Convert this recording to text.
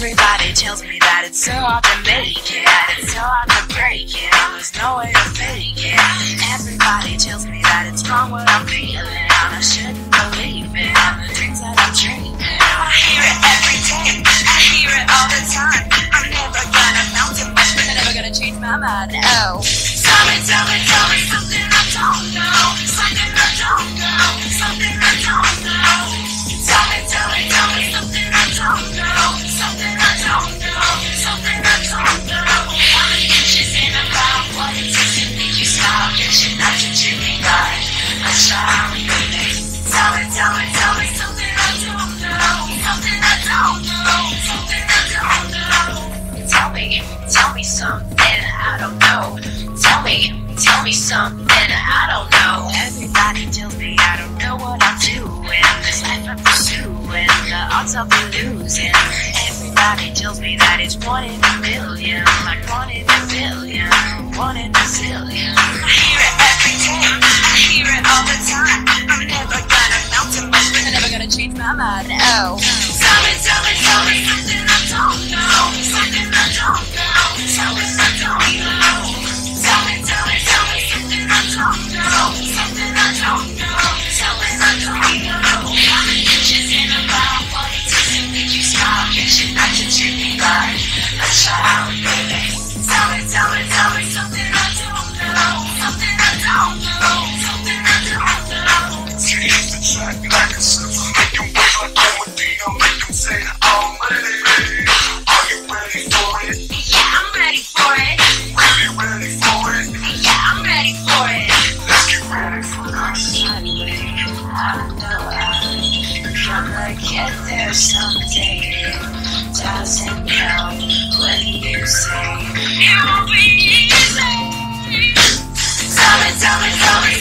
Everybody tells me that it's so hard to make it, it's so hard to break it, there's no way to fake it. Everybody tells me that it's wrong what I'm feeling, and I shouldn't believe it, and the things that I'm dreaming. I hear it every day, I hear it all the time. I'm never gonna melt it, but I'm never gonna change my mind. Oh, tell me something I don't know, something I don't know, something I don't know. Tell me something I don't know, something I don't know, something I don't know. How many inches in about what it takes to make you smile? Get you not to do me right. Let's try how we can make it. Tell me something I don't know, something I don't know, something I don't know. Tell me something I don't know. Tell me something I don't know. Everybody tells me I don't know what I'm doing. This life I'm pursuing, the odds of losing. Everybody tells me that it's 1 in a million, like 1 in a billion, 1 in a zillion. I hear it every day, I hear it all the time. I'm never gonna melt it, but I'm never gonna change my mind. Oh, tell me something I don't know, something I don't know, something I don't know. Tell me something I don't know, something I don't know, something I don't know. How many inches in a mile? What it takes to make you smile? Get you not to treat me right. Let's try how we can make it. Tell me something I don't know, something I don't know, something I don't know. Tease the track like a surfer, make them wave like OD, make them say I'm ready. Are you ready for it? Yeah, I'm ready for it. Really ready for it? Yeah, I'm ready for it. Let's get ready for this. I know I'm gonna get there someday. Doesn't count what you say. It won't be easy. Tell me.